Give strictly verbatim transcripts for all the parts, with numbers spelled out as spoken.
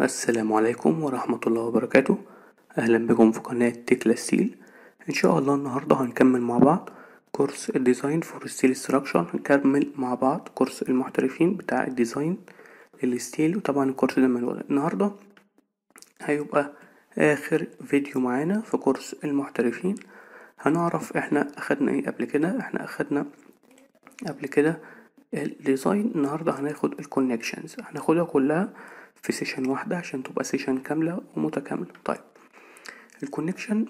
السلام عليكم ورحمة الله وبركاته. أهلا بكم في قناة تكلا ستيل. إن شاء الله النهاردة هنكمل مع بعض كورس الديزاين فور ستيل استراكشر، هنكمل مع بعض كورس المحترفين بتاع الديزاين للستيل، وطبعا الكورس ده منوال. النهاردة هيبقى آخر فيديو معانا في كورس المحترفين. هنعرف احنا أخدنا ايه قبل كده. احنا أخدنا قبل كده الديزاين، النهاردة هناخد الكونكشنز، هناخدها كلها في سيشن واحدة عشان تبقى سيشن كاملة ومتكاملة. طيب الكونكشن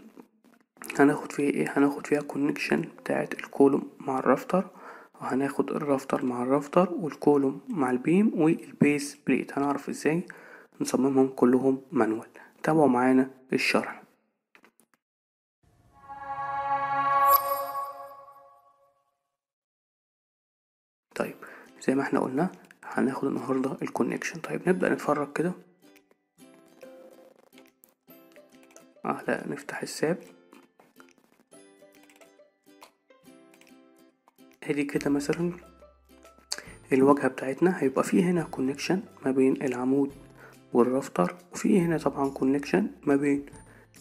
هناخد فيها ايه؟ هناخد فيها كونكشن بتاعت الكولوم مع الرافتر، وهناخد الرافتر مع الرافتر، والكولوم مع البيم، والبيس بليت. هنعرف ازاي نصممهم كلهم مانوال. تابعوا معانا الشرح. طيب زي ما احنا قلنا هناخد النهاردة الكونكشن. طيب نبدأ نتفرج كده على، نفتح الساب ادي كده مثلا الواجهة بتاعتنا. هيبقى فيه هنا كونكشن ما بين العمود والرافتر، وفيه هنا طبعا كونكشن ما بين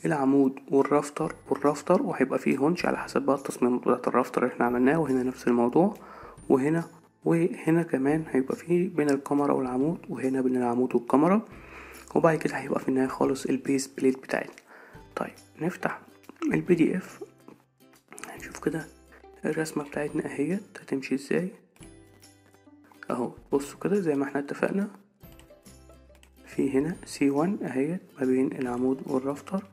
العمود والرافتر والرافتر، وهيبقى فيه هونش على حسب بقى التصميم بتاع الرافتر اللي احنا عملناه، وهنا نفس الموضوع، وهنا وهنا كمان هيبقى فيه بين الكاميرا والعمود، وهنا بين العمود والكاميرا، وبعد كده هيبقى في النهاية خالص البيس بليت بتاعتنا. طيب نفتح البي دي اف، هنشوف كده الرسمة بتاعتنا اهيت هتمشي ازاي. اهو بصوا كده زي ما احنا اتفقنا، في هنا سي واحد اهيت ما بين العمود والرافتر،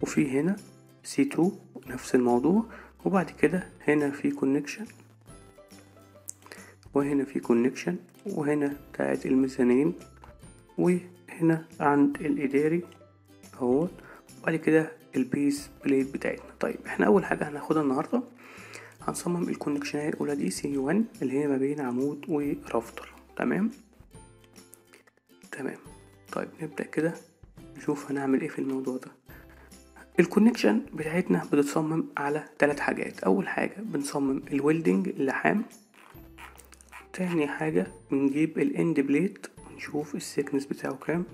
وفي هنا سي اتنين نفس الموضوع، وبعد كده هنا في كونكشن، وهنا في كونكشن، وهنا بتاعت الميزانين، وهنا عند الاداري اهو، وبعد كده البيس بليت بتاعتنا. طيب احنا اول حاجه هناخدها النهارده هنصمم الكونكشنات الاولى دي سي واحد اللي هي ما بين عمود ورافتر. تمام تمام طيب نبدا كده نشوف هنعمل ايه في الموضوع ده. الكونكشن بتاعتنا بتتصمم على ثلاث حاجات. اول حاجه بنصمم الويلدنج اللحام، تاني حاجة بنجيب الاند بليت ونشوف السكنس بتاعه كام،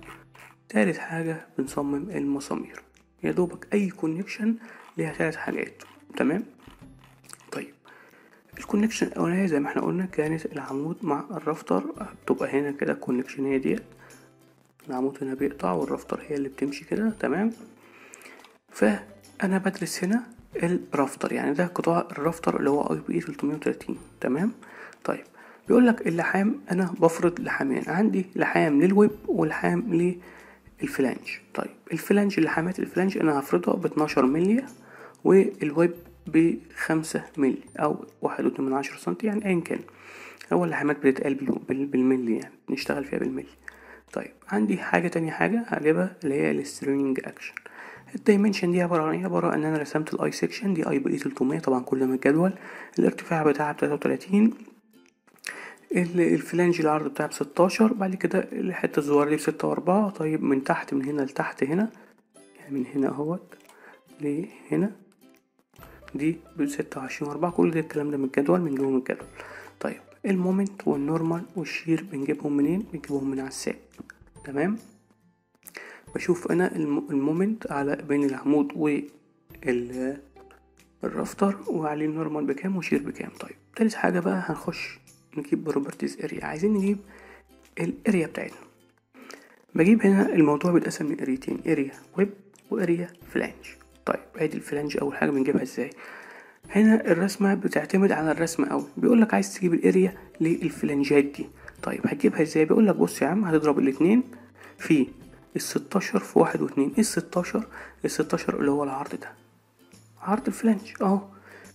تالت حاجة بنصمم المسامير. يا دوبك اي كونكشن ليها تلات حاجات. تمام طيب الكونكشن الاولانية زي ما احنا قلنا كانت العمود مع الرافتر، بتبقى هنا كده الكونكشن هي ديت، العمود هنا بيقطع والرافتر هي اللي بتمشي كده. تمام، فانا بدرس هنا الرافتر، يعني ده قطاع الرافتر اللي هو آي بي إي ثلاثمية وتلاتين. تمام طيب بيقول لك اللحام، انا بفرض لحامين، عندي لحام للويب ولحام للفلانج. طيب الفلانج، لحامات الفلانج انا هفرضها ب اتناشر مللي، والويب ب خمسة مللي او واحد واتنين من عشرة سنتي، يعني ايا كان، هو اللحامات بتتقال بالملي، يعني نشتغل فيها بالملي. طيب عندي حاجه تانية، حاجه هجيبها اللي هي السترينج اكشن. الدايمنشن دي عباره عن ايه؟ عباره ان انا رسمت الاي سكشن دي آي بي إي ثلاثمية طبعا كل ما الجدول، الارتفاع بتاعها تلاتة وتلاتين، الفلانج العرض بتاعها بستاشر، بعد كده الحته الزوار دي بستة واربعة. طيب من تحت، من هنا لتحت هنا، يعني من هنا اهوت لهنا دي بستة وعشرين واربعة. كل ده الكلام ده من الجدول، من جوه من الجدول. طيب المومنت والنورمال والشير بنجيبهم منين؟ بنجيبهم من على الساب. تمام، بشوف انا المومنت على بين العمود والرافتر، وعليه النورمال بكام وشير بكام. طيب تالت حاجه بقى هنخش نجيب بروبرتيز اريا. عايزين نجيب الاريا بتاعتنا، بجيب هنا الموضوع بيتقسم من اريتين، اريا ويب واريا فلانج. طيب ادي الفلانج اول حاجه بنجيبها ازاي. هنا الرسمه بتعتمد على الرسمه قوي، بيقول لك عايز تجيب الاريا للفلانجات دي. طيب هتجيبها ازاي؟ بيقول لك بص يا عم، هتضرب الاثنين في الستاشر في واحد واثنين. الستاشر الستاشر اللي هو العرض ده، عرض الفلانج اهو،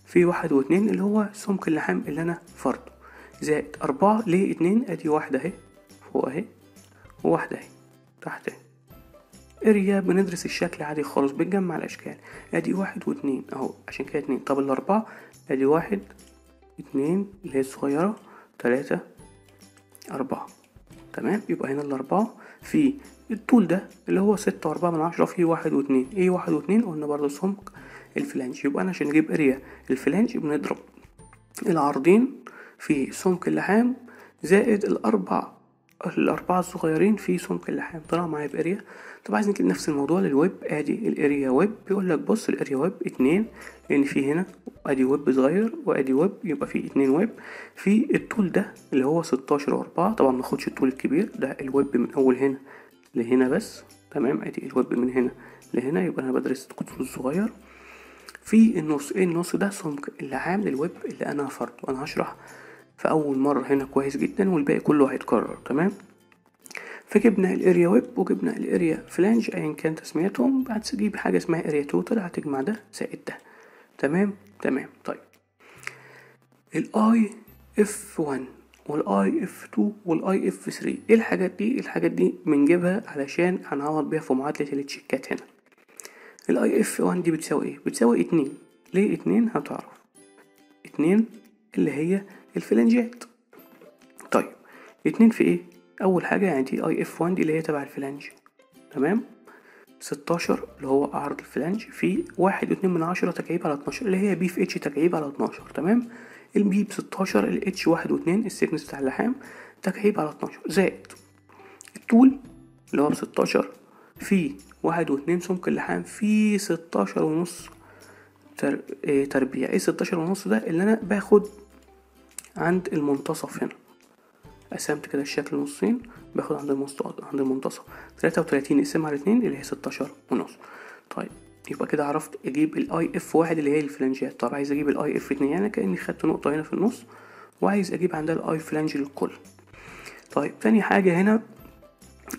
في واحد واثنين اللي هو سمك اللحام اللي انا فرضه، زائد أربعة ليه اتنين، أدي واحدة أهي فوق أهي، وواحدة أهي تحت أهي. اريا بندرس الشكل عادي خالص، بنجمع الأشكال، أدي واحد واتنين أهو، عشان كده اتنين. طب الأربعة أدي واحد اتنين اللي هي الصغيرة، تلاتة أربعة. تمام، يبقى هنا الأربعة في الطول ده اللي هو ستة وأربعة من عشرة، فيه واحد واتنين. إيه واحد واتنين؟ قلنا برضه سمك الفلانج. يبقى أنا عشان أجيب اريا الفلانج بنضرب العرضين في سمك اللحام زائد الأربع الاربعه الصغيرين في سمك اللحام. طلع معايا باريا. طب عايز نجيب نفس الموضوع للويب. ادي الاريا ويب، بيقول لك بص الاريا ويب اتنين، لان في هنا ادي ويب صغير وادي ويب، يبقى في اتنين ويب. في الطول ده اللي هو ستاشر واربعة، طبعا ما ناخدش الطول الكبير ده، الويب من اول هنا لهنا بس، تمام. ادي الويب من هنا لهنا، يبقى انا بدرس الطول الصغير. في النص، ايه النص ده؟ سمك اللحام للويب اللي انا هفرده. انا هشرح في اول مره هنا كويس جدا، والباقي كله هيتكرر، تمام. فجبنا الاريا ويب وجبنا الاريا فلانج ايا كان تسميتهم، هتجيب حاجه اسمها اريا توتال، هتجمع ده زائد ده، تمام تمام طيب الاي اف واحد والاي اف اتنين والاي اف تلاتة، ايه الحاجات دي؟ الحاجات دي بنجيبها علشان هنعوض بيها في معادله التشيكات. هنا الاي اف واحد دي بتساوي ايه؟ بتساوي اتنين. ليه اتنين؟ هتعرف اتنين اللي هي الفلانجات. طيب اتنين في ايه؟ اول حاجه يعني دي اي اف واحد دي اللي هي تبع الفلانج، تمام. ستاشر اللي هو عرض الفلانج، في واحد واتنين من عشرة تكعيب على اتناشر اللي هي بي في اتش تكعيب على اتناشر، تمام. البي ب ستاشر، الاتش واحد واتنين السكنس بتاع اللحام تكعيب على اتناشر، زائد الطول اللي هو ب ستاشر في واحد واتنين سمك اللحام في ستاشر ونص تر... ايه تربيع. ايه ستاشر ونص ده؟ اللي انا باخد عند المنتصف. هنا قسمت كده الشكل نصين، باخد عند المنتصف عند المنتصف تلاتة وتلاتين اقسم على اتنين اللي هي ستاشر ونص. طيب يبقى كده عرفت اجيب الاي اف واحد اللي هي الفلانجات. طب عايز اجيب الاي اف اتنين، يعني كاني خدت نقطه هنا في النص وعايز اجيب عندها الاي فلانج للكل. طيب تاني حاجه هنا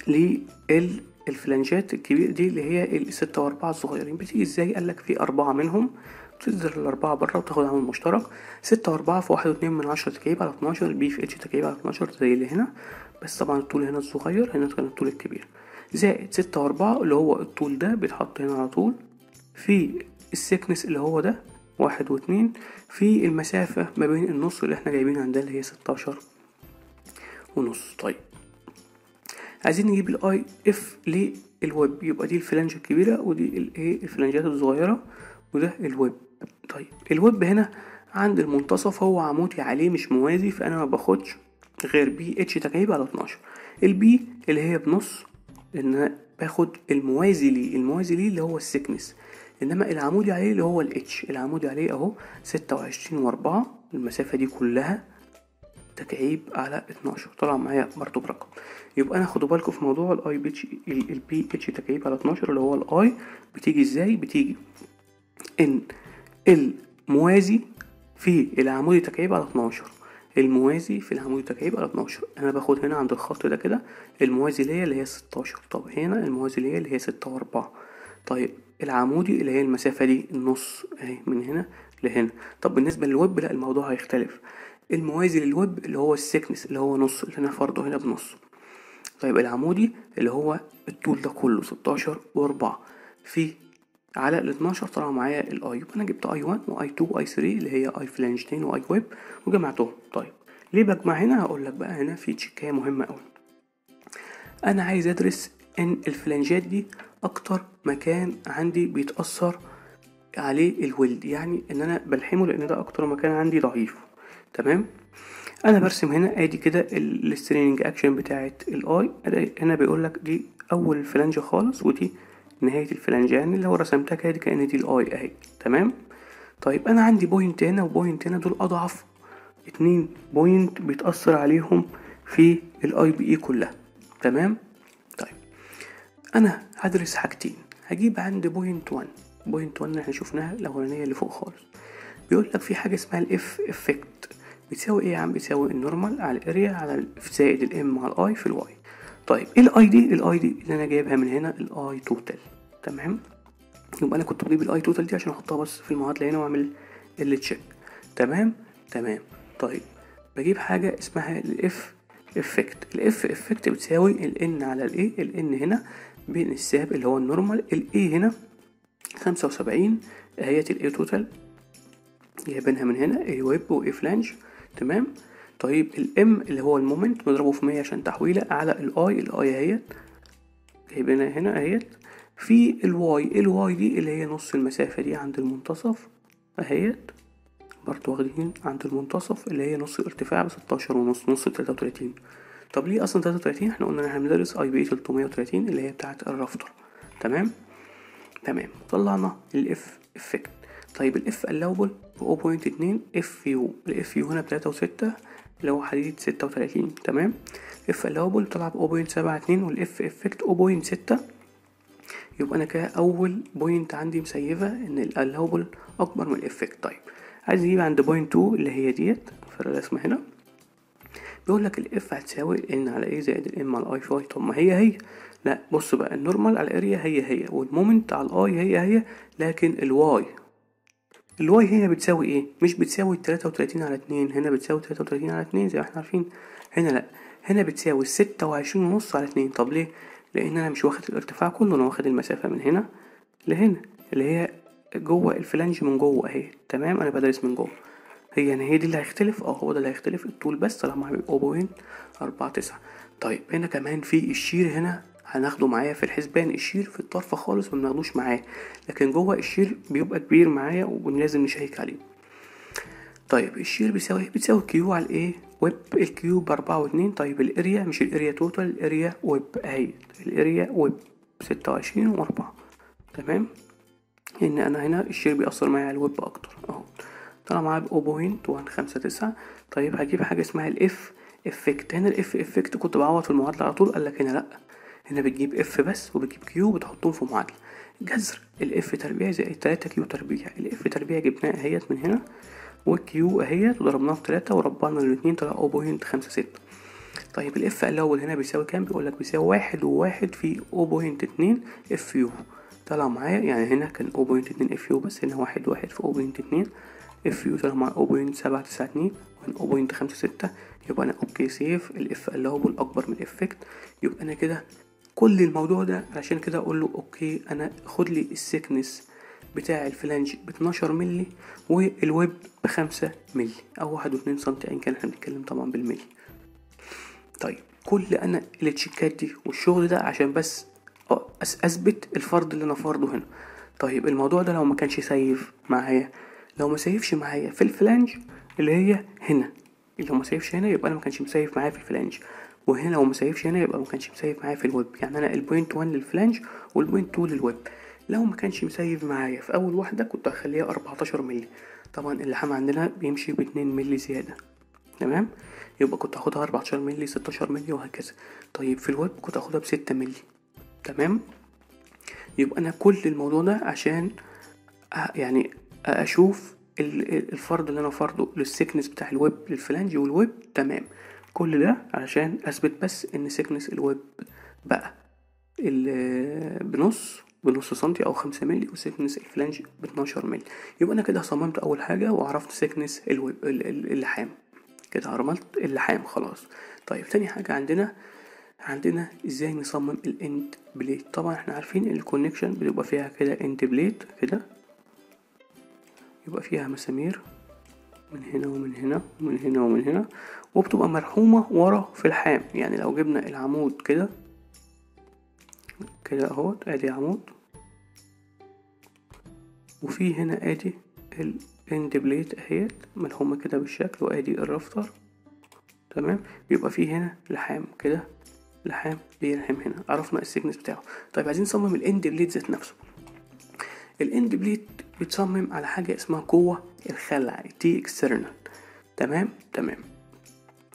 لل الفلانجات الكبير دي اللي هي الستة واربعة الصغيرين، بتيجي ازاي؟ قالك في اربعة منهم بتصدر الاربعة برا وتاخد عامل مشترك، ستة واربعة في واحد واتنين من عشرة تكعيب على اتناشر، البي في اتش تكعيب على اتناشر زي اللي هنا، بس طبعا الطول هنا الصغير، هنا كان الطول الكبير، زائد ستة واربعة اللي هو الطول ده بيتحط هنا على طول، في السكنس اللي هو ده واحد واتنين، في المسافة ما بين النص اللي احنا جايبين عندها اللي هي ستاشر ونص. طيب عايزين نجيب الاي اف للويب، يبقى دي الفلانج الكبيره ودي الايه الفلانجات الصغيره وده الويب. طيب الويب هنا عند المنتصف هو عمودي عليه مش موازي، فانا ما باخدش غير بي اتش تكعيب على اتناشر، البي اللي هي بنص لان انا باخد الموازي ليه، الموازي ليه اللي هو السكنس، انما العمودي عليه اللي هو الاتش، العمودي عليه اهو ستة وعشرين واربعة، المسافه دي كلها تكعيب على اتناشر. طلع معايا برضو برقم، يبقى انا خدوا بالكم في موضوع الاي بي اتش البي اتش تكعيب على اتناشر اللي هو الاي، بتيجي ازاي؟ بتيجي ان الموازي في العمودي تكعيب على اتناشر، الموازي في العمودي تكعيب على اتناشر، انا باخد هنا عند الخط ده كده الموازي ليا اللي هي ستاشر، طب هنا الموازي ليا اللي هي ستة و4. طيب العمودي اللي هي المسافه دي النص اهي من هنا لهنا. طب بالنسبه للويب لا، الموضوع هيختلف، الموازي للويب اللي هو السكنس اللي هو نص اللي انا فرضه هنا بنص. طيب العمودي اللي هو الطول ده كله ستاشر واربعة في على ال اتناشر. طلع معايا الاي، يبقى انا جبت اي واحد واي اتنين واي تلاتة اللي هي اي فلانجتين واي ويب وجمعتهم. طيب ليه بجمع هنا؟ هقول لك بقى، هنا في تشيكايه مهمه قوي. انا عايز ادرس ان الفلانجات دي اكتر مكان عندي بيتاثر عليه الولد، يعني ان انا بلحمه لان ده اكتر مكان عندي ضعيف، تمام. انا برسم هنا ادي كده السترينج اكشن بتاعه الاي، هنا بيقول لك دي اول فلانج خالص ودي نهايه الفلانج، يعني اللي هو رسمتها كده كأن دي الاي اهي، تمام. طيب انا عندي بوينت هنا وبوينت هنا، دول اضعف اتنين بوينت بيتاثر عليهم في الاي بي اي كلها، تمام. طيب انا هدرس حاجتين، هجيب عندي بوينت واحد، بوينت واحد احنا شفناها الاولانيه اللي فوق خالص، بيقول لك في حاجه اسمها الاف افكت، بتساوي ايه يا عم؟ بتساوي النورمال على الاريا على زائد الام على الاي في الواي. طيب ايه الاي دي؟ الاي دي اللي انا جايبها من هنا الاي توتال، تمام. يبقى انا كنت بجيب الاي توتال دي عشان احطها بس في المعادله هنا واعمل اللي تشيك، تمام تمام. طيب بجيب حاجه اسمها الاف افكت، الاف افكت بتساوي الان على الايه، الان هنا بين الساب اللي هو النورمال، الاي هنا خمسة وسبعين اهيت الاي توتال جايبينها من هنا اي ويب واي فلانج، تمام. طيب الام اللي هو المومنت نضربه في مية عشان تحويله على الاي، الاي اهيت جايبينها هنا اهيت، في الواي، الواي دي اللي هي نص المسافه دي عند المنتصف اهيت، برضو واخدين عند المنتصف اللي هي نص الارتفاع ب ستاشر ونص، نص تلاتة وتلاتين، طب ليه اصلا تلاتة وتلاتين؟ احنا قلنا ان احنا بندرس اي بي اي تلتمية وتلاتين اللي هي بتاعه الرافتر. تمام تمام طلعنا الاف افكت. طيب الاف الاوبل ب صفر فاصلة اتنين اف يو، الاف يو هنا ب تلاتة وستة اللي هو حديده ستة وتلاتين. تمام اف الاوبل طلع ب صفر فاصلة سبعة اتنين والاف افكت صفر فاصلة ستة، يبقى انا كده اول بوينت عندي مسيفه ان الالاوبل اكبر من الافكت. طيب عايز نجيب عند بوينت اتنين اللي هي ديت في الرسمه هنا، بيقول لك الاف هتساوي ان على ايه زائد الام على اي فاي. طب ما هي هي، لا بص بقى، النورمال على الاريا هي هي والمومنت على الاي هي هي، لكن الواي الواي هنا بتساوي ايه؟ مش بتساوي تلاتة وتلاتين على اتنين، هنا بتساوي تلاتة وتلاتين على اتنين زي ما احنا عارفين، هنا لا، هنا بتساوي ستة وعشرين ونص على اتنين. طب ليه؟ لان انا مش واخد الارتفاع كله، انا واخد المسافه من هنا لهنا اللي هي جوه الفلانج من جوه اهي. تمام انا بدرس من جوه هي، يعني هي دي اللي هيختلف، اه هو ده اللي هيختلف الطول بس طالما هيبقوا صفر فاصلة اربعة تسعة. طيب هنا كمان في الشير، هنا هناخده معايا في الحسبان، الشير في الطرفه خالص ما بناخدوش معاه، لكن جوه الشير بيبقى كبير معايا ولازم نشيك عليه. طيب الشير بيساوي ايه؟ بتساوي كيو على الايه ويب، الكيو باربعة واتنين. طيب الاريا مش الاريا توتال، الاريا ويب اهي، الاريا ويب ستة وعشرين واربعة. تمام ان انا هنا الشير بيأثر معايا على الويب اكتر اهو، طلع معايا صفر فاصلة واحد خمسة تسعة. طيب هجيب حاجه اسمها الاف افكت. هنا الاف افكت كنت بعوض في المعادله على طول، قال لك هنا لا، هنا بتجيب اف بس وبتجيب كيو وبتحطهم في معادله، جذر الاف تربيع زائد تلاتة كيو تربيع. الاف تربيع جبناها اهيت من هنا، والكيو اهيت وضربناها في تلاتة وربعنا الاثنين طلع صفر فاصلة خمسة ستة. طيب الاف الاول هنا بيساوي كام؟ بيقول لك بيساوي واحد وواحد في صفر فاصلة اتنين اف يو، طلع معايا يعني هنا كان صفر فاصلة اتنين اف يو بس، هنا واحد واحد في صفر فاصلة اتنين اف يو طلع معايا صفر فاصلة سبعة تسعة اتنين وهنا صفر فاصلة خمسة ستة. يبقى انا اوكي سيف الاف الاوبل اكبر من الافكت. يبقى انا كده كل الموضوع ده علشان كده اقول له اوكي انا خد لي السكنس بتاع الفلانج ب اتناشر مللي والويب ب خمسة مللي او واحد واتنين سنتي، ان كان احنا بنتكلم طبعا بالمللي. طيب كل انا التشيكات دي والشغل ده عشان بس اثبت الفرض اللي انا فرضه هنا. طيب الموضوع ده لو ما كانش سيف معايا، لو ما سيفش معايا في الفلانج اللي هي هنا، لو ما سيفش هنا يبقى انا ما كانش مسيف معايا في الفلانج، وهنا لو ما سيفش هنا يبقى ما كانش مسيف معايا في الويب. يعني انا البوينت واحد للفلانج والبوينت اتنين للويب، لو ما كانش مسيف معايا في اول واحده كنت هخليها اربعتاشر مللي، طبعا اللحام عندنا بيمشي ب اتنين مللي زياده. تمام يبقى كنت هاخدها اربعتاشر مللي ستاشر مللي وهكذا. طيب في الويب كنت هاخدها ب ستة مللي. تمام يبقى انا كل الموضوع ده عشان يعني اشوف الفرض اللي انا فرضه للسكنس بتاع الويب للفلانج والويب. تمام كل ده علشان اثبت بس ان سكنس الويب بقى بنص بنص سنتي او خمسة مللي وسكنس الفلانج ب اتناشر مللي. يبقى انا كده صممت اول حاجه وعرفت سكنس الويب اللحام، كده عرفت اللحام خلاص. طيب تاني حاجه عندنا عندنا ازاي نصمم الاند بليت. طبعا احنا عارفين الكونكشن بتبقى فيها كده اند بليت كده، يبقى فيها مسامير من هنا ومن هنا ومن هنا ومن هنا، وبتبقى مرحومة ورا في الحام. يعني لو جبنا العمود كده كده اهوت، ادي عمود وفي هنا ادي الاند بليت اهيت ملحومة كده بالشكل، وادي الرافتر. تمام يبقى في هنا لحام كده، لحام بيلحم هنا، عرفنا السيجنس بتاعه. طيب عايزين نصمم الاند بليت ذات نفسه. الاند بليت بتصمم على حاجه اسمها قوه الخلع، تي اكسترنال. تمام تمام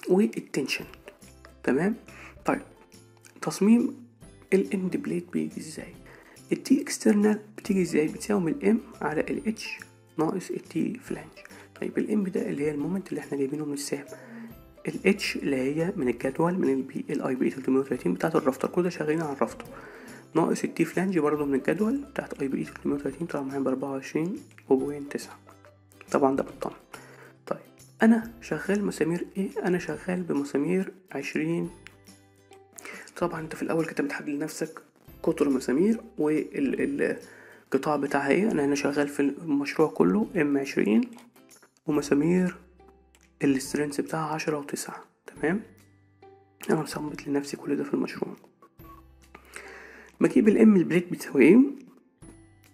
والتنشن. تمام طيب تصميم الاند بليت بيجي ازاي؟ التي اكسترنال بتيجي ازاي؟ بتساوي الام على الاتش ناقص التي فلانج. طيب الام ده اللي هي المومنت اللي احنا جايبينه من السهم، الاتش اللي هي من الجدول من البي الاي بي تلتمية وتلاتين بتاعه الرافتر، كل ده شغالين على الرافتر، ناقص التي فلانج برضه من الجدول بتاعت اي بي اي تلتمية وتلاتين طلع معايا ب اربعة وعشرين فاصلة تسعة، طبعا ده بالطن. طيب انا شغال مسامير ايه؟ انا شغال بمسامير عشرين. طبعا انت في الاول كنت بتحدد لنفسك قطر مسامير والقطاع بتاعها ايه. انا هنا شغال في المشروع كله ام عشرين ومسامير السترينس بتاعها عشرة وتسعة. تمام انا مصممت لنفسي كل ده في المشروع. بجيب الام البليت بتساوي ايه؟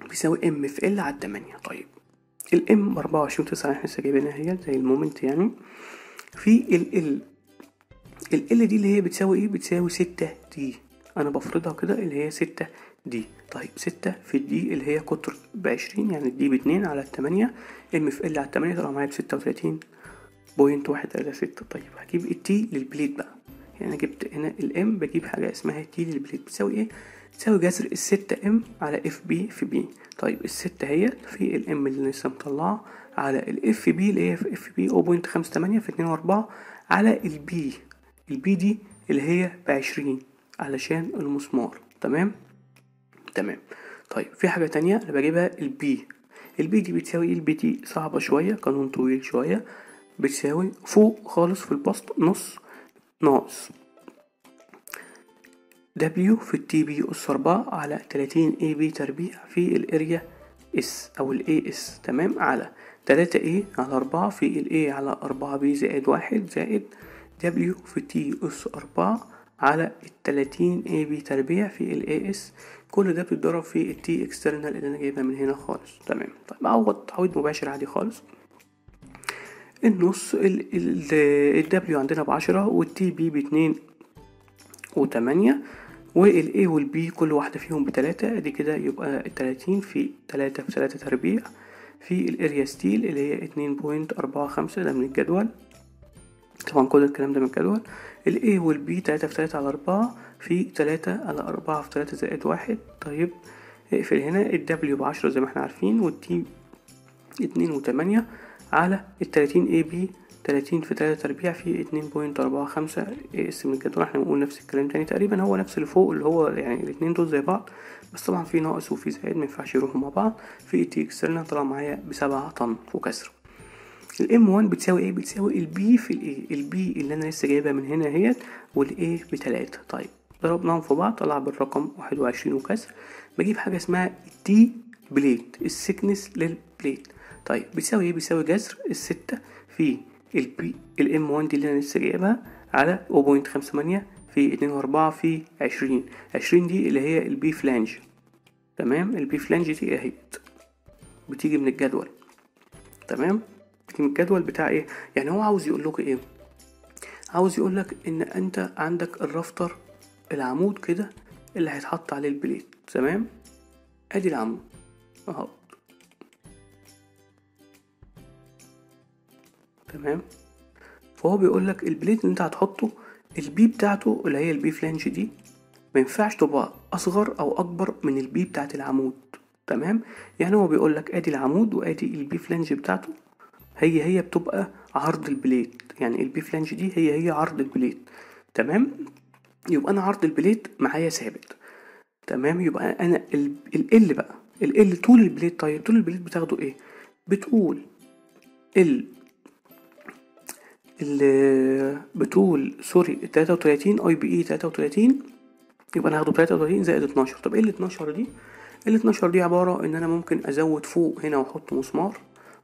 بيساوي ام في ال على تمانية. طيب الام اربعة وعشرين تسعة احنا لسه جايبينها اهي زي المومنت يعني، في ال ال ال دي اللي هي بتساوي ايه؟ بتساوي ستة دي. انا بفرضها كده اللي هي ستة دي. طيب ستة في الدي اللي هي قطر بعشرين، يعني الدي باتنين على التمانية، ام في ال على التمانية طلع معايا بستة وتلاتين بوينت واحد على ستة. طيب هجيب التي للبليت بقى، يعني انا جبت هنا الام بجيب حاجة اسمها تي للبليت بتساوي ايه؟ بتساوي جذر الستة ام على اف بي في بي. طيب الستة هي في الام اللي لسه مطلعه على الاف بي اللي هي في اف بي او بوينت خمسة تمانية في اتنين واربعة على البي، البي دي اللي هي بعشرين علشان المسمار. تمام تمام. طيب في حاجة تانية انا بجيبها البي، البي دي بتساوي ايه؟ البي دي صعبة شوية، قانون طويل شوية، بتساوي فوق خالص في البسط نص ناقص دبليو في التي بي أس أربعة على تلاتين اي بي تربيع في الاريا اس او الاي اس، تمام، على تلاتة اي على أربعة في الاي على أربعة بي زائد واحد زائد دبليو في تي أس أربعة على التلاتين اي بي تربيع في الاي اس، كل ده بيتضرب في التي اكسترنال اللي انا جايبها من هنا خالص. تمام. طيب اعوض تعويض مباشر عادي خالص، النص الدبليو عندنا بعشرة والتي بي باتنين وتمانية والاي والبي كل واحدة فيهم بتلاتة، ادي كده يبقى التلاتين في تلاتة في تلاتة تربيع في الاريا ستيل اللي هي اتنين بوينت اربعة خمسة، ده من الجدول طبعا، كل الكلام ده من الجدول. الاي والبي تلاتة في تلاتة على أربعة في تلاتة على أربعة في تلاتة زائد واحد. طيب اقفل هنا. الدبليو بعشرة زي ما احنا عارفين، والتي اتنين وتمانية على التلاتين اي بي تلاتين في تلاتة تربيع في اتنين بوينت أربعة خمسة اس من الجدول. احنا بنقول نفس الكلام تاني تقريبا، هو نفس اللي فوق اللي هو يعني الاتنين دول زي بعض، بس طبعا في ناقص وفي زائد مينفعش يروحوا مع بعض. في تي اكسترنال طلع معايا بسبعة طن وكسر. الام واحد بتساوي ايه؟ بتساوي البي في الاي، البي اللي انا لسه جايبها من هنا اهيت والاي بتلاتة. طيب ضربناهم في بعض طلع بالرقم واحد وعشرين وكسر. بجيب حاجة اسمها التي بليت، السكنس للبليت. طيب بتساوي ايه؟ بتساوي جذر الستة في البي الام واحد دي اللي انا لسه جايبها على صفر فاصلة خمسة تمانية في اتنين واربعة في عشرين، عشرين دي اللي هي البي فلانج. تمام. البي فلانج دي اهيت بتيجي من الجدول، تمام، بتيجي من الجدول بتاع ايه؟ يعني هو عاوز يقول لك ايه؟ عاوز يقول لك ان انت عندك الرفتر، العمود كده اللي هيتحط عليه البليت، تمام، ادي العمود اهو، تمام. فهو بيقول لك البليت اللي انت هتحطه البي بتاعته اللي هي البي فلانج دي ما ينفعش تبقى اصغر او اكبر من البي بتاعت العمود، تمام. يعني هو بيقول لك ادي العمود وادي البي فلانج بتاعته، هي هي بتبقى عرض البليت، يعني البي فلانج دي هي هي عرض البليت، تمام. يبقى انا عرض البليت معايا ثابت، تمام. يبقى انا ال بقى ال طول البليت. طيب طول البليت بتاخده ايه؟ بتقول ال اللي بتقول سوري تلاتة وتلاتين اي بي اي تلاتة وتلاتين، يبقى انا هاخده تلاتة وتلاتين زائد اتناشر. طب ايه ال اتناشر دي؟ ال اتناشر دي عباره ان انا ممكن ازود فوق هنا واحط مسمار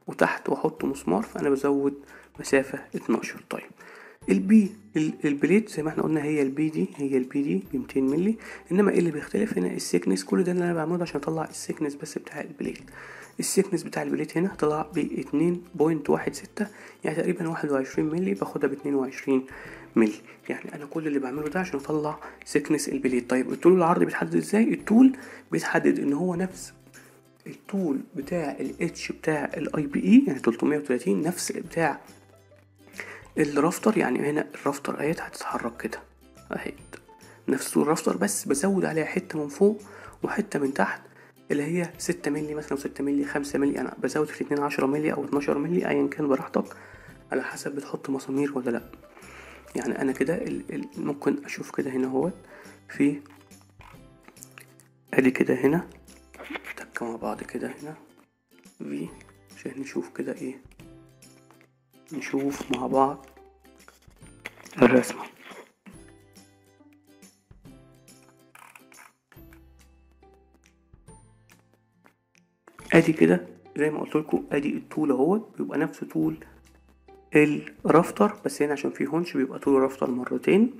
وتحت واحط مسمار، فانا بزود مسافه اتناشر. طيب البي البليت زي ما احنا قلنا هي البي دي هي البي دي ب ميتين مللي، انما ايه اللي بيختلف هنا؟ السيكنس. كل ده اللي انا بعمله عشان اطلع السيكنس بس بتاع البليت. السيكنس بتاع البليت هنا طلع ب اتنين فاصلة واحد ستة، يعني تقريبا واحد وعشرين مللي، باخدها ب اتنين وعشرين مللي. يعني انا كل اللي بعمله ده عشان اطلع سيكنس البليت. طيب الطول والعرض بيتحدد ازاي؟ الطول بيتحدد ان هو نفس الطول بتاع الاتش بتاع الاي بي اي، يعني تلتمية وتلاتين، نفس بتاع الرافتر. يعني هنا الرافتر اهيت هتتحرك كده اهيت نفس طول الرافتر، بس بزود عليها حته من فوق وحته من تحت اللي هي ستة مللي مثلا، وستة مللي خمسة مللي، انا بزود في الاتنين عشرة مللي او اتناشر مللي ايا كان براحتك، على حسب بتحط مسامير ولا لا. يعني انا كده ممكن اشوف كده هنا اهوت في ادي كده هنا تكه مع بعض كده هنا في عشان نشوف كده ايه، نشوف مع بعض الرسمة. ادي كده زي ما قلت لكم، ادي الطول اهوت بيبقى نفس طول الرافتر، بس هنا عشان فيه هونش بيبقى طول الرافتر مرتين،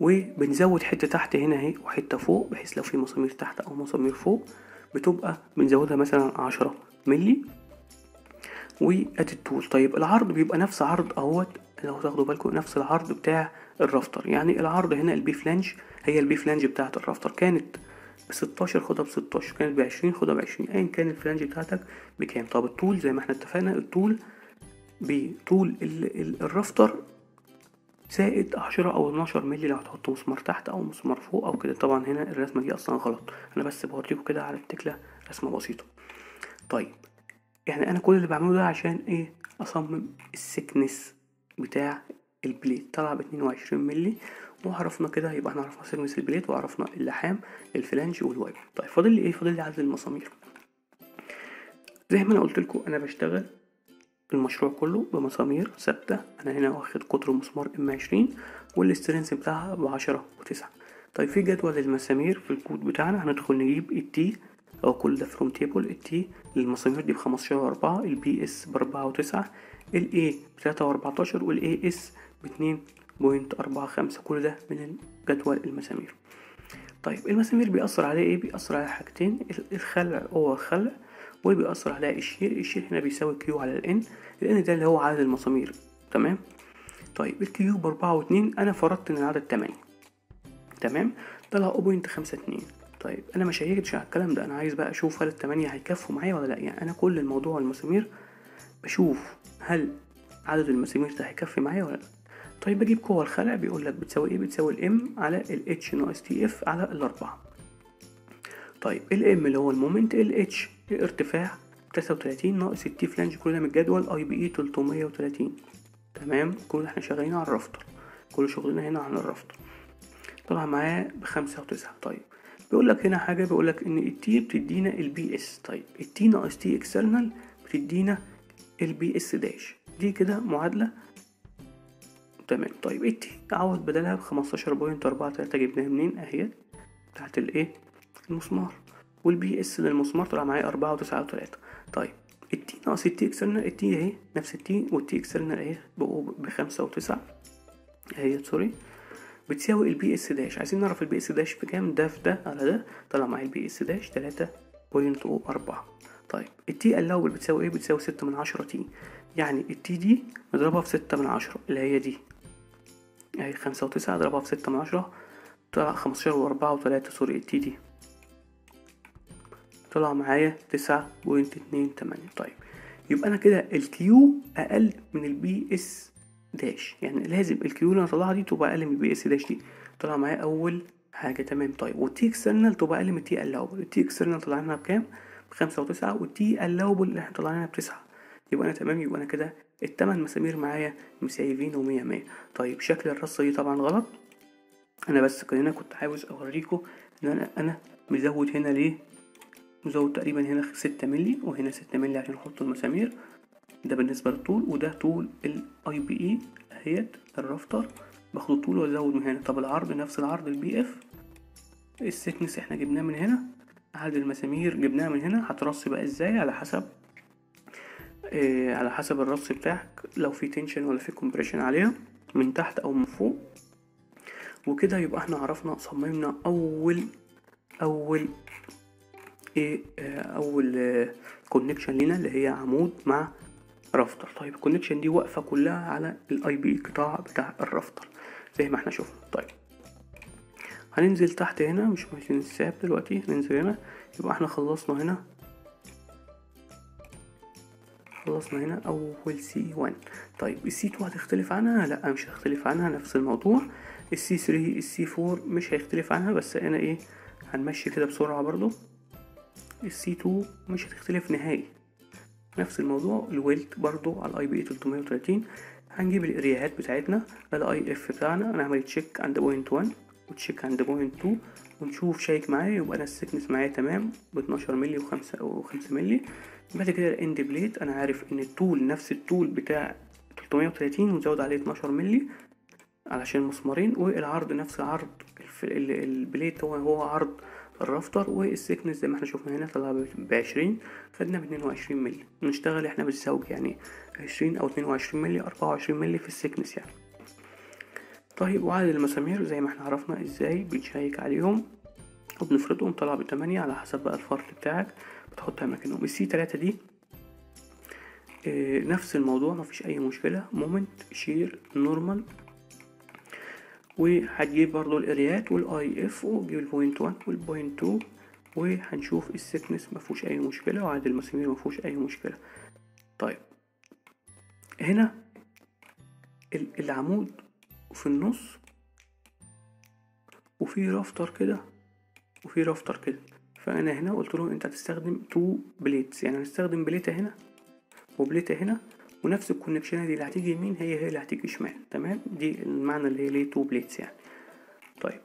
وبنزود حته تحت هنا اهي وحته فوق، بحيث لو في مسامير تحت او مسامير فوق بتبقى بنزودها مثلا عشرة مللي، وادي الطول. طيب العرض بيبقى نفس عرض اهوت لو تاخدوا بالكم نفس العرض بتاع الرافتر. يعني العرض هنا البي فلانج، هي البي فلانج بتاعت الرافتر كانت بستاشر خدها بستاشر، كانت بعشرين خدها بعشرين، ايا كان الفلانج بتاعتك بكام. طب الطول زي ما احنا اتفقنا، الطول بطول الرافتر زائد عشرة او اتناشر مللي لو هتحط مسمار تحت او مسمار فوق او كده. طبعا هنا الرسمه دي اصلا غلط، انا بس بوريكم كده على التكله رسمه بسيطه. طيب يعني انا كل اللي بعمله ده عشان ايه؟ اصمم السكنس بتاع البليت، طلع ب اتنين وعشرين مللي وعرفنا كده، يبقى احنا عرفنا سكنس البليت وعرفنا اللحام الفلانج والوايب. طيب فاضل لي ايه؟ فاضل لي عزل المسامير. زي ما انا قلت لكم انا بشتغل المشروع كله بمسامير ثابته، انا هنا واخد قطر مسمار ام عشرين والاسترنس بتاعها ب عشرة وتسعة. طيب في جدول المسامير في الكود بتاعنا، هندخل نجيب التي او كل ده فروم تيبل، التي للمسامير دي ب خمستاشر واربعة، البي اس ب اربعة وتسعة، الاي ب تلاتة واربعتاشر، والاي اس ب اتنين واربعة وخمسة. كل ده من جدول المسامير. طيب المسامير بيأثر عليها ايه؟ بيأثر عليها حاجتين، الخلع هو الخلع، وبيأثر عليها الشير، الشير هنا بيساوي كيو على الان، الان ده اللي هو عدد المسامير، تمام. طيب الكيو ب اربعة واتنين، انا فرضت ان العدد تمانية، تمام، طلع صفر فاصلة خمسة اتنين. طيب انا ما شيكتش على الكلام ده، انا عايز بقى اشوف هل التمانية هيكفوا معايا ولا لا. يعني انا كل الموضوع المسامير بشوف هل عدد المسامير ده هيكفي معايا ولا لا. طيب بجيب قوة الخلع، بيقول لك بتساوي ايه؟ بتساوي الام على الاتش ناقص تي اف على الاربعة. طيب الام اللي هو المومنت، الاتش الارتفاع تلاتة وتلاتين ناقص التي فلانج، كل ده من الجدول اي بي اي تلتمية وتلاتين، تمام. كل احنا شغالين على الرافتر، كل شغلنا هنا على الرافتر، طلع معاه بخمسة وتسعة. طيب بيقول لك هنا حاجة، بيقول لك ان التي بتدينا البي اس، طيب التي ناقص تي اكسترنال بتدينا البي اس داش، دي كده معادلة، تمام. طيب التي اعوض بدلها ب خمستاشر فاصلة اربعة تلاتة، جبناها منين؟ اهيت بتاعت الايه؟ المسمار، والبي اس للمسمار طلع معايا اربعة وتسعة وتلاتة. طيب التي ناقص التي اكسترنال، التي اهي نفس التي، والتي اكسترنال اهي بخمسة وتسعة اهيت، سوري، بتساوي البي اس داش. عايزين نعرف البي اس داش بكام، ده في ده على ده، طلع معايا البي اس داش تلاتة بوينت او اربعة. طيب التي الاول بتساوي ايه؟ بتساوي ستة من عشرة تي، يعني التي دي نضربها في ستة من عشرة اللي هي دي اهي خمسة وتسعة، اضربها في ستة من عشرة طلع خمستاشر واربعة وتلاتة، سوري التي دي طلع معايا تسعة بوينت اتنين تمانية. طيب يبقى انا كده الكيو اقل من البي اس داش، يعني لازم الكيو اللي انا طلعها دي تبقى اقل من البي اس داش دي، طلع معايا اول حاجة، تمام. طيب والتي اكسترنال تبقى اقل من التي الاول، التي اكسترنال طلعناها بكام؟ بخمسة وتسعة، والتي الاول اللي احنا طلعناها بتسعة، يبقى انا تمام، يبقى انا كده التمن مسامير معايا مسايفين ومية مية. طيب شكل الرصة دي طبعا غلط، انا بس هنا كنت عاوز اوريكم ان انا انا مزود هنا ليه، مزود تقريبا هنا ستة مللي وهنا ستة مللي عشان احط المسامير، ده بالنسبه للطول، وده طول الاي بي اي اهيت الرافتر، باخد الطول وازود من هنا. طب العرض نفس العرض البي اف، السكنس احنا جبناه من هنا، عدد المسامير جبناها من هنا. هترص بقى ازاي؟ على حسب إيه؟ على حسب الرص بتاعك، لو في تنشن ولا في كومبريشن عليها من تحت او من فوق وكده. يبقى احنا عرفنا صممنا اول اول ايه اول كونكشن لينا اللي هي عمود مع رافتر. طيب الكونكشن دي واقفه كلها على الاي بي قطاع بتاع الرافتر زي ما احنا شفنا. طيب هننزل تحت هنا، مش ماشيين الساب دلوقتي، هننزل هنا. يبقى احنا خلصنا هنا، خلصنا هنا اول سي واحد. طيب السي اتنين هتختلف عنها؟ لا مش هتختلف عنها، نفس الموضوع. السي تلاتة السي اربعة مش هيختلف عنها، بس انا ايه هنمشي كده بسرعه برضو. السي اتنين مش هتختلف نهائي، نفس الموضوع. الويلت برضو على الاي بي اي تلتمية وتلاتين. هنجيب الارياهات بتاعتنا الاي اف بتاعنا، انا هعمل تشيك عند بوينت واحد وتشيك عند بوينت اتنين ونشوف شايك معايا. يبقى انا السكنس معايا تمام ب اتناشر مللي و5 و5 مللي. بعد كده الاند بليت انا عارف ان الطول نفس الطول بتاع تلتمية وتلاتين ونزود عليه اتناشر مللي علشان مسمارين، والعرض نفس العرض البليت هو هو عرض الرافتر، والسكنس زي ما احنا شفنا هنا طلع ب عشرين، خدنا ب اتنين وعشرين مللي. بنشتغل احنا بالزوج، يعني عشرين او اتنين وعشرين مللي، اربعة وعشرين مللي في السكنس يعني. طيب وعدد المسامير زي ما احنا عرفنا ازاي بنشيك عليهم وبنفردهم، طلع ب تمانية على حسب بقى الفرد بتاعك بتحطها مكانهم. السي تلاتة دي نفس الموضوع مفيش اي مشكلة، مومنت شير نورمال، وهتجيب برضو الاريات والاي اف وجيب البوينت واحد والبوينت اتنين، وهنشوف السكنس مفيهوش اي مشكلة، وعدد المسامير مفيهوش اي مشكلة. طيب هنا العمود في النص وفي رافتر كده وفي رافتر كده، فانا هنا قلت لهم انت هتستخدم تو بليتس، يعني هنستخدم بليته هنا وبليته هنا، ونفس الكونكشنه دي اللي هتيجي يمين هي هي اللي هتيجي شمال. تمام، دي المعنى اللي هي ليه تو بليتس يعني. طيب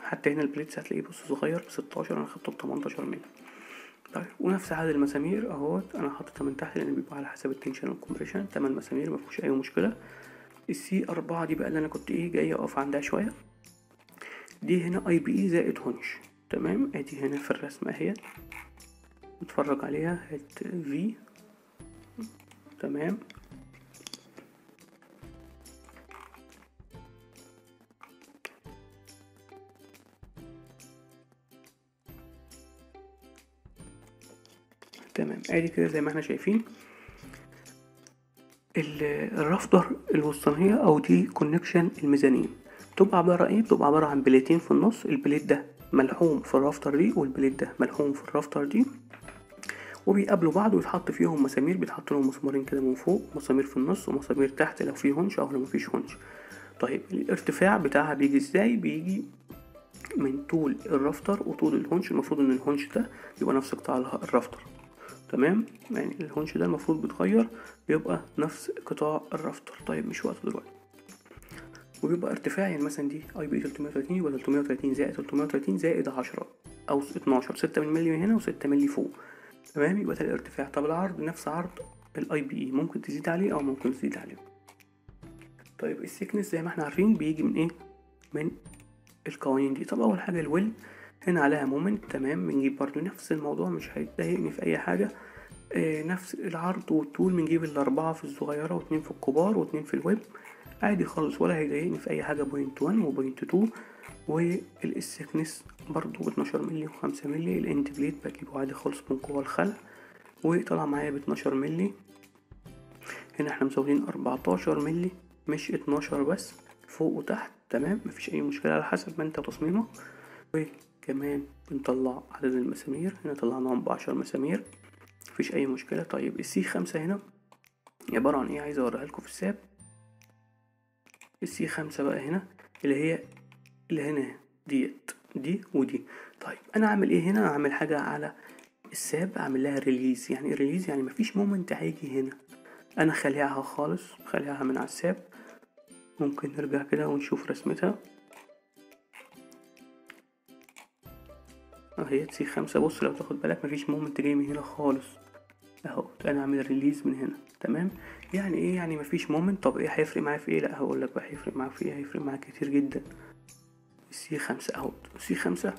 حتى هنا البليتس هتلاقيه بص صغير ب ستاشر، انا خدته ب تمنتاشر منه. طيب ونفس عدد المسامير اهوت، انا حاططها من تحت لان بيبقى على حسب التنشن والكومبريشن، تمن مسامير مفيهوش اي مشكله. السي اربعة دي بقى اللي انا كنت ايه جاي اقف عندها شويه، دي هنا اي بي اي زائد هونش. تمام، ادي هنا في الرسمه اهيت، نتفرج عليها، هات في. تمام، تمام ادي كده زي ما احنا شايفين الرافتر الوسطانيه او دي كونكشن الميزانين بتبقى عباره ايه، بتبقى عباره عن بليتين في النص، البليت ده ملحوم في الرافتر دي والبليت ده ملحوم في الرافتر دي، وبيقابلوا بعض ويتحط فيهم مسامير، بيتحط لهم مسمارين كده من فوق، مسامير في النص ومسامير تحت لو في هونش او لو مفيش هونش. طيب الارتفاع بتاعها بيجي ازاي، بيجي من طول الرافتر وطول الهونش، المفروض ان الهونش ده يبقى نفس قطاع الرافتر. تمام، يعني الهونش ده المفروض بيتغير بيبقى نفس قطاع الرافتر. طيب مش وقته دلوقتي، وبيبقى ارتفاع يعني مثلا دي اي بي تلتمية وتلاتين يبقى تلتمية وتلاتين زائد تلتمية وتلاتين زائد عشرة او اتناشر، ستة مللي من هنا وستة مللي فوق. تمام، يبقى ده الارتفاع. طب العرض نفس عرض الاي بي اي، ممكن تزيد عليه او ممكن تزيد عليه. طيب السكنس زي ما احنا عارفين بيجي من ايه، من القوانين دي. طب اول حاجه الويل هنا عليها مومنت. تمام، بنجيب برضو نفس الموضوع، مش هيتضايقني في اي حاجه. آه نفس العرض والطول، بنجيب الاربعه في الصغيره واتنين في الكبار واتنين في الويب، عادي خالص ولا هيضايقني في اي حاجه. بوينت واحد وبوينت اتنين، والسكنس برضو اتناشر مللي وخمسة مللي. الاند بليت بجيبه عادي خالص من جوه الخلع، وطلع معايا ب اتناشر مللي. هنا احنا مساويين اربعتاشر مللي مش اتناشر بس، فوق وتحت. تمام، مفيش اي مشكله على حسب ما انت تصميمك. وكمان بنطلع عدد المسامير، هنا طلعناهم ب عشرة مسامير مفيش اي مشكله. طيب السي خمسة هنا عباره عن ايه، عايز اوريها لكم في الساب. السي خمسة بقى هنا اللي هي اللي هنا ديت دي ودي. طيب انا اعمل ايه هنا، اعمل حاجه على الساب اعمل لها ريليز، يعني ريليز يعني مفيش مومنت هيجي هنا، انا خلعها خالص، خلعها من على الساب. ممكن نرجع كده ونشوف رسمتها اهي سي خمسة. بص لو تاخد بالك مفيش مومنت جاي من هنا خالص اهو، انا اعمل ريليز من هنا. تمام، يعني ايه، يعني مفيش مومنت. طب ايه هيفرق معايا في ايه، لا هقول لك بقى هيفرق معايا في ايه، هيفرق معايا كتير جدا. سي خمسة اهو، سي خمسة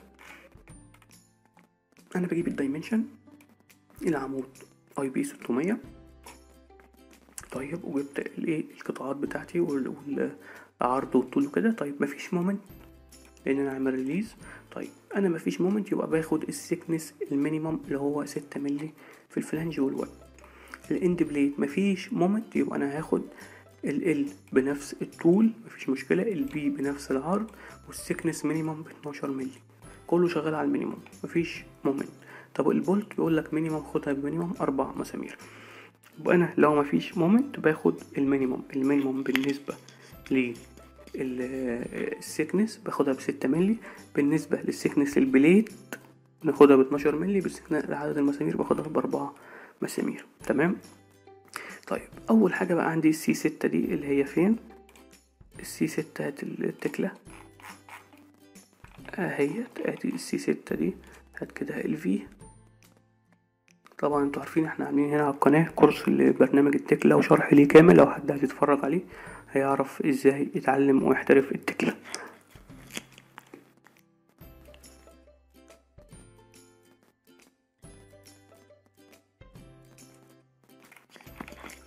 انا بجيب الدايمنشن العمود اي بي ستمية. طيب وجبت الايه القطاعات بتاعتي والعرض والطول كده. طيب مفيش مومنت لان انا عامل ريليز. طيب انا مفيش مومنت، يبقى باخد السكنس المينيمم اللي هو ستة مللي في الفلانج والويب. الاند بليت مفيش مومنت، يبقى انا هاخد ال بنفس الطول مفيش مشكله، البي بنفس العرض، والسكنس مينيمم ب اتناشر مللي، كله شغال على المينيمم مفيش مومنت. طب البولت بيقول لك مينيمم خدها بمينيمم اربع مسامير، يبقى انا لو مفيش مومنت باخد المينيمم. المينيمم بالنسبه لل السكنس باخدها ب ستة مللي، بالنسبه للسكنس البليت ناخدها ب اتناشر مللي، بالنسبه لعدد المسامير باخدها ب اربع مسامير. تمام، طيب اول حاجه بقى عندي السي ستة دي اللي هي فين، السي ستة هات التكله اهيت، ادي السي ستة دي هات كده الفي. طبعا انتوا عارفين احنا عاملين هنا على القناه كورس لبرنامج التكله وشرح ليه كامل، لو حد عايز يتفرج عليه هيعرف ازاي يتعلم ويحترف التكله.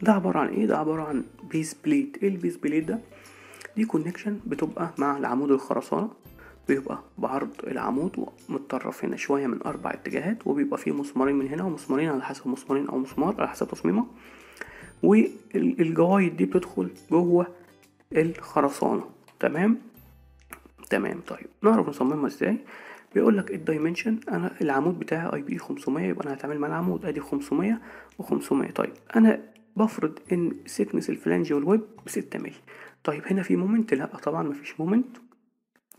ده عبارة عن ايه، ده عبارة عن بيس بليت. ايه البيس بليت ده، دي كونكشن بتبقى مع العمود الخرسانة. بيبقى بعرض العمود متطرف هنا شويه من اربع اتجاهات، وبيبقى فيه مسمارين من هنا ومسمارين على حسب مسمارين او مسمار على حسب تصميمه، والجوايد دي بتدخل جوه الخرسانه. تمام تمام طيب نعرف نصممها ازاي؟ بيقول لك الدايمنشن، انا العمود بتاعي اي بي خمسمية، يبقى انا هتعامل مع العمود ادي خمسمية وخمسمية. طيب انا بفرض ان سيكنس الفلانج والويب ستة مللي. طيب هنا في مومنت؟ لا طبعا مفيش مومنت،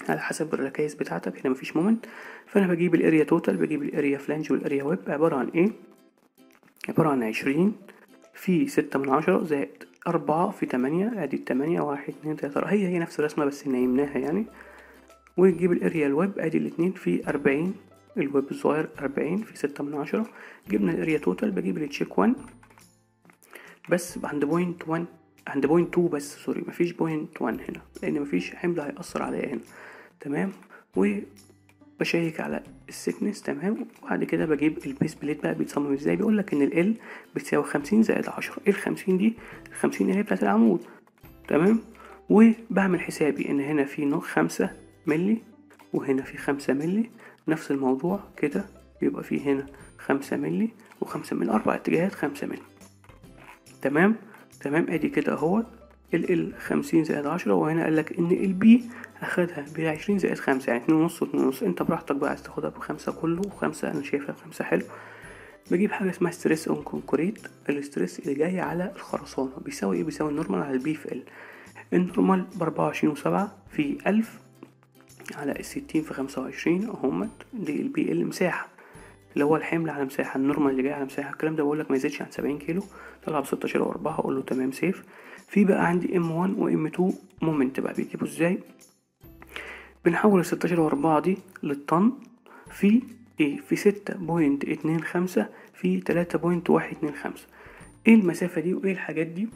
على حسب الركائز بتاعتك هنا مفيش مومنت. فانا بجيب الاريا توتال، بجيب الاريا فلانج والاريا ويب، عباره عن ايه؟ عباره عن عشرين في ستة من عشرة زائد أربعة في تمانية، ادي التمانية واحد اتنين تلاتة، هي هي نفس الرسمه بس نايمناها يعني. ونجيب الاريا الويب، ادي الاتنين في أربعين، الويب الصغير أربعين في ستة من عشرة. جبنا الاريا توتال، بجيب التشيك واحد بس عند بوينت واحد، عند بوينت اتنين بس، سوري مفيش بوينت واحد هنا لان مفيش حمل هيأثر عليا هنا. تمام، وبشيك على السكنس. تمام، وبعد كده بجيب البيس بليت بقى. بيتصمم ازاي؟ بيقولك ان ال بتساوي خمسين زائد عشرة. ايه الخمسين دي؟ الخمسين اللي هي بتاعت العمود. تمام، وبعمل حسابي ان هنا في خمسة مللي وهنا في خمسة مللي، نفس الموضوع كده، بيبقى في هنا خمسة مللي وخمسة مللي، اربع اتجاهات خمسة مللي. تمام تمام ادي كده اهو ال خمسين زائد عشرة، وهنا قالك ان البي اخدها ب عشرين زائد خمسة، يعني اتنين ونص واتنين ونص، انت براحتك بقى، عايز تاخدها بخمسة كله وخمسة، انا شايفها بخمسة حلو. بجيب حاجه اسمها ستريس اون كونكريت، الستريس اللي جاي على الخرسانه بيساوي ايه؟ بيساوي النورمال على البي في ال، النورمال ب اربعة وعشرين وسبعة في ألف على الستين في خمسة وعشرين اهمت، دي البي ال مساحه اللي هو الحمل على مساحه، النورمال اللي جاي على مساحه. الكلام ده بقول لك ما يزيدش عن سبعين كيلو، طلع ب ستة كيلو واربعة، اقول له تمام سيف. في بقى عندي ام واحد وام اتنين مومنت، بقى بيجيبوا ازاي؟ بنحول ال ستة كيلو واربعة دي للطن في ايه؟ في ستة بوينت اتنين خمسة في تلاتة بوينت واحد اتنين خمسة. ايه المسافه دي وايه الحاجات دي؟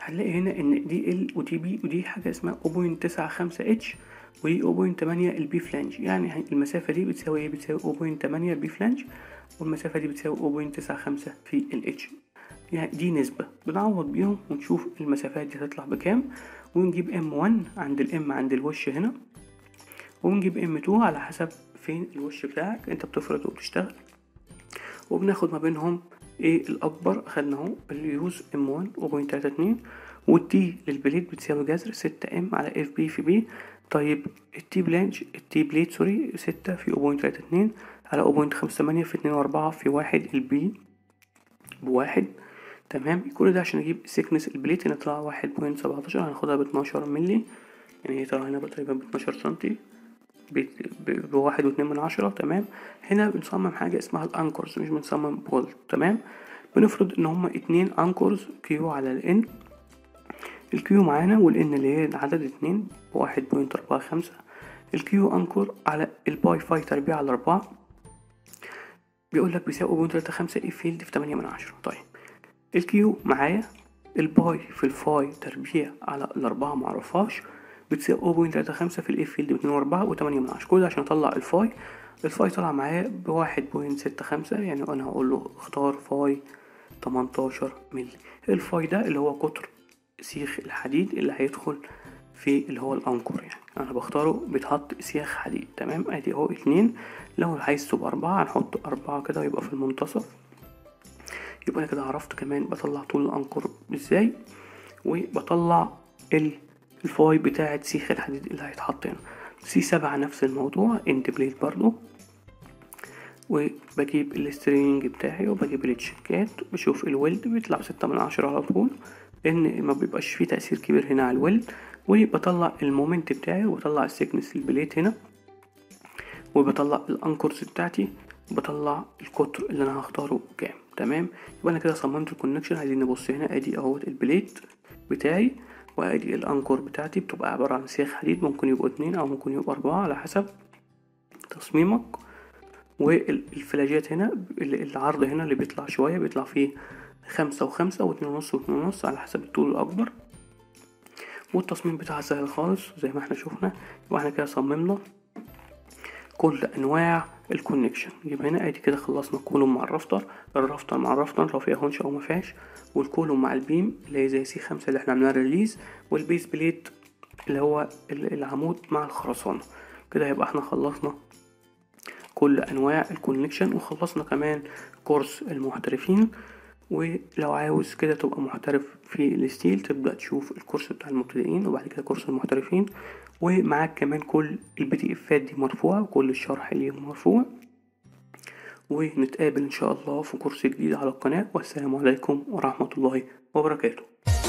هنلاقي هنا ان دي ال ودي بي، ودي حاجه اسمها صفر فاصلة تسعة خمسة اتش، ودي صفر فاصلة تمانية البي فلانج. يعني المسافة دي بتساوي ايه؟ بتساوي صفر فاصلة تمانية البي فلانج، والمسافة دي بتساوي صفر فاصلة تسعة خمسة في الاتش. يعني دي نسبة بنعوض بيهم ونشوف المسافات دي هتطلع بكام، ونجيب ام واحد عند الام عند الوش هنا، ونجيب ام اتنين على حسب فين الوش بتاعك انت بتفرض وبتشتغل، وبناخد ما بينهم ايه الاكبر. اخدنا اهو اليوز ام واحد صفر فاصلة تلاتة اتنين، والتي للبليت بتساوي جذر ستة ام على اف بي في بي. طيب التي بلانج التي بليت سوري ستة في صفر فاصلة تلاتة اتنين على صفر فاصلة خمسة تمانية في اتنين واربعة في واحد البي بواحد. تمام، كل ده عشان اجيب سيكنس البليت، هنا طلع واحد بوينت سبعتاشر، هناخدها ب اتناشر مللي، يعني هي طالعه هنا تقريبا ب اتناشر سنتي، بواحد واتنين من عشرة. تمام، هنا بنصمم حاجه اسمها الانكورز، مش بنصمم بولت. تمام، بنفرض ان هما اتنين انكورز كيو على الان، الكيو معانا والان اللي هي عدد اتنين بواحد بوينت اربعة خمسة، الكيو انكور على الباي فاي تربيع على اربعة، بيقولك بيساوي بوينت تلاتة خمسة ايه فيلد في تمانية من عشرة. طيب الكيو معايا، الباي في الفاي تربيع على الاربعة معرفهاش، بتساوي بوينت تلاتة خمسة في الايه فيلد باتنين واربعة وتمانية من عشرة. كل ده عشان اطلع الفاي، الفاي طلع معايا بواحد بوينت ستة خمسة، يعني انا هقول له اختار فاي تمنتاشر مللي. الفاي ده اللي هو قطر سيخ الحديد اللي هيدخل في اللي هو الانكور، يعني انا بختاره بيتحط سياخ حديد. تمام، ادي اهو اتنين، لو عايز تبقى اربعة هنحط اربعة كده ويبقى في المنتصف. يبقى انا كده عرفت كمان بطلع طول الانكور ازاي، وبطلع الفاي بتاعه سيخ الحديد اللي هيتحط هنا. سي سبعة نفس الموضوع، اند بليت برضو، وبجيب السترينج بتاعي وبجيب التشيكات، بشوف الولد بيطلع بستة من عشرة على طول، لان ما بيبقاش فيه تأثير كبير هنا على الويلد. وبطلع المومنت بتاعي، وبطلع السيكنس البليت هنا، وبطلع الانكورز بتاعتي، وبطلع القطر اللي انا هختاره كام. تمام، يبقى انا كده صممت الكونكشن. عايزين نبص هنا، ادي اهو البليت بتاعي وادي الانكور بتاعتي، بتبقى عبارة عن سياخ حديد، ممكن يبقوا اتنين او ممكن يبقوا اربعة على حسب تصميمك. والفلاجات هنا العرض هنا اللي بيطلع شوية، بيطلع فيه خمسة وخمسة واتنين ونص واتنين ونص على حسب الطول الأكبر، والتصميم بتاعها سهل خالص زي ما احنا شوفنا. يبقى احنا كده صممنا كل أنواع الكونكشن. يبقى هنا ادي كده خلصنا الكولوم مع الرافتر، الرافتر مع الرافتر لو فيها هونش أو مفيهاش، والكولوم مع البيم اللي هي زي سي خمسة اللي احنا عملناها ريليز، والبيس بليت اللي هو العمود مع الخرسانة. كده هيبقى احنا خلصنا كل انواع الكونكشن، وخلصنا كمان كورس المحترفين. ولو عاوز كده تبقى محترف في الستيل تبدأ تشوف الكورس بتاع المبتدئين وبعد كده كورس المحترفين، ومعاك كمان كل البي دي افات دي مرفوعة وكل الشرح ليهم مرفوع. ونتقابل ان شاء الله في كورس جديد على القناة، والسلام عليكم ورحمة الله وبركاته.